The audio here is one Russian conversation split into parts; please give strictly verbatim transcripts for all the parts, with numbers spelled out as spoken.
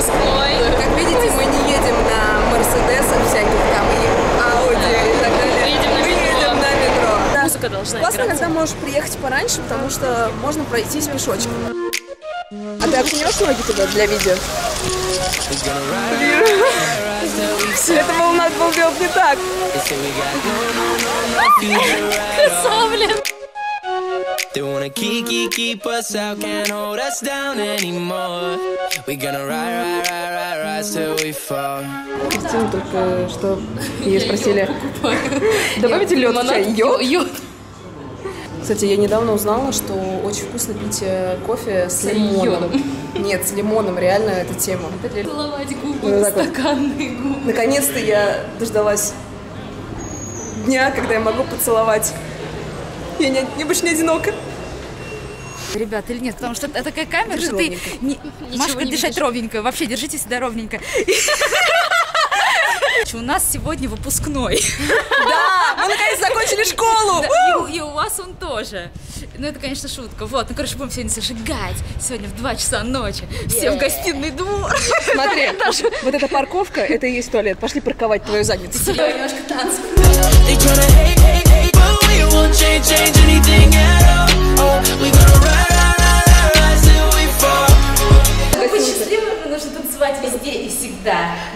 Москвой. Как видите, мы не едем на мерседесах всяких там и ауди, да, и так далее. Мы едем на метро. Едем на метро. Да. Музыка должна играть. Классно, когда можешь приехать пораньше, потому что можно пройтись пешочком. А ты обтянешь ноги туда для видео? Это был у нас был делать не так. Красавлен. They wanna keep, keep, keep us out, can't hold us down anymore. We gonna ride, ride, ride, ride, ride till we fall. Кристина только что ее спросили, добавите лед в чай. Йод. Кстати, я недавно узнала, что очень вкусно пить кофе с, с лимоном. Нет, с лимоном, реально, эта тема. Целовать губы, ну, стаканные вот. Губы. Наконец-то я дождалась дня, когда я могу поцеловать. Я не, не больше не одинока. Ребята, или нет, потому что это такая камера, держи что ровненько. Ты... Не, Машка, не дышать ровненько, вообще держите себя ровненько. У нас сегодня выпускной. Да, мы наконец закончили школу. Да, и, и у вас он тоже. Ну, это, конечно, шутка. Вот, ну, короче, будем сегодня зажигать. Сегодня в два часа ночи. Все yeah. в гостиный двор. Смотри, вот эта парковка, это и есть туалет. Пошли парковать твою задницу. Сегодня немножко танцев.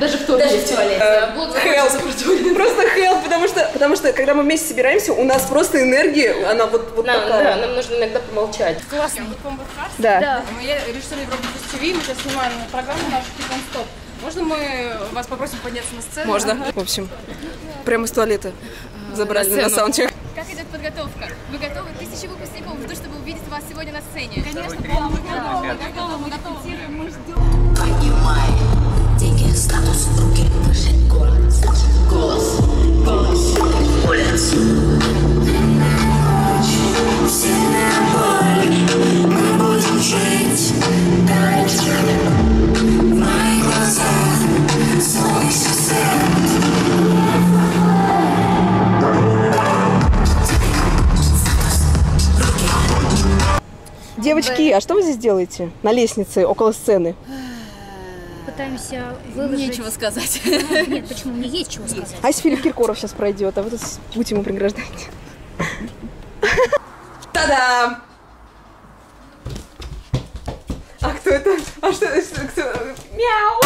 Даже в туалете. Даже в туалете. Uh, Блок help. Просто help, потому что, потому что, когда мы вместе собираемся, у нас просто энергия, она вот, вот нам, такая. Да, нам нужно иногда помолчать. Классно. Я Комбат Карс. Да. Да. Мы режиссеры Робокус ТВ, мы сейчас снимаем программу нашу «Тикон Стоп». Можно мы вас попросим подняться на сцену? Можно. В общем, прямо из туалета забрали на, на саундчек. Как идет подготовка? Вы готовы? Тысячи выпускников ждут, чтобы увидеть вас сегодня на сцене. Конечно, да, мы готовы, мы готовы, мы готовы. Мы ждем. Понимаем. Статус в руке, слышит голос, голос, голос, голос. Все на боль, мы будем жить дальше. В моих глазах свой сюжет. Девочки, а что вы здесь делаете? На лестнице, около сцены? Пытаемся выложить... Нечего сказать. Ну, нет, почему? Мне есть чего сказать. А если Филипп Киркоров сейчас пройдет, а вы тут путь ему преграждаете? Та-дам! А кто это? А что это? Кто? Мяу!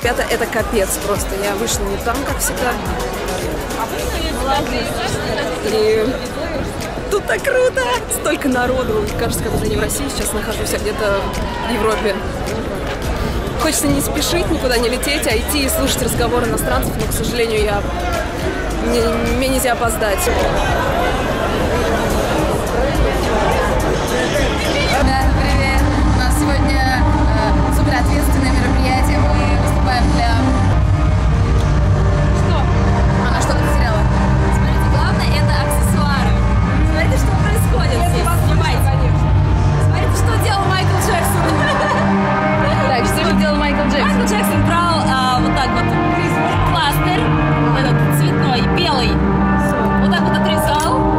Ребята, это капец просто. Я вышла не там, как всегда. И тут так круто! Столько народу. Кажется, как будто не в России. Сейчас нахожусь, а где-то в Европе. Хочется не спешить, никуда не лететь, а идти и слушать разговоры иностранцев. Но, к сожалению, я... мне, мне нельзя опоздать. Да, привет! У нас сегодня э, суперответственное мероприятие. Мы Для... Что? Она что-то потеряла. Смотрите, главное это аксессуары. Смотрите, что происходит здесь. Снимайте. Смотрите, что делал Майкл Джексон. Так, что делал Майкл Джексон? Майкл Джексон брал а, вот так вот кластер, этот цветной, белый. Вот так вот отрезал.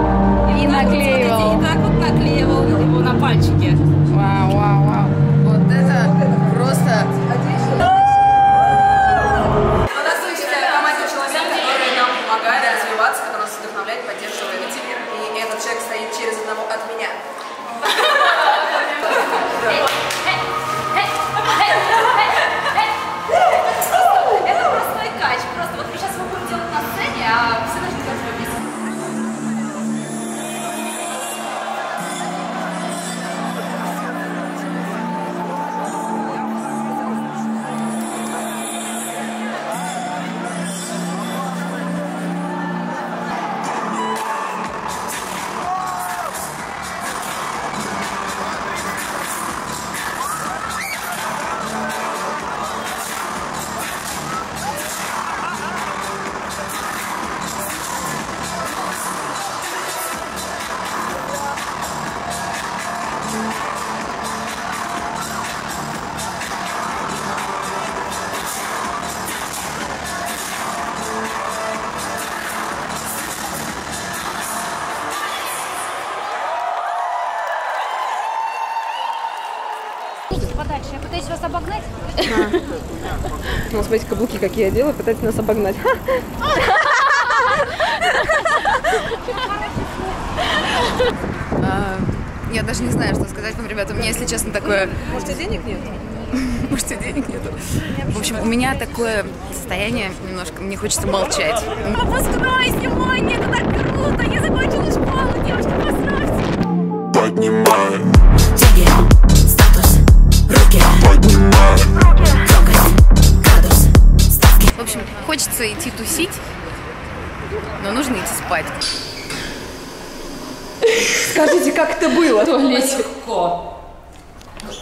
подальше. Я пытаюсь вас обогнать. Ну, смотрите, каблуки какие я делаю, пытаюсь нас обогнать. Я даже не знаю, что сказать вам, ребята. У меня, если честно, такое... Может, и денег нет? Может, и денег нету. В общем, у меня такое состояние немножко, мне хочется молчать. Выпускной сегодня, это так круто! Я закончила школу, девушки, поздравьте! Поднимай деньги, статус, руки. Поднимай руки, градус, ставки. В общем, хочется идти тусить, но нужно идти спать. Скажите, как это было? В туалете. Легко.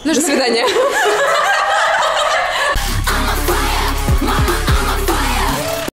Ну, до свидания.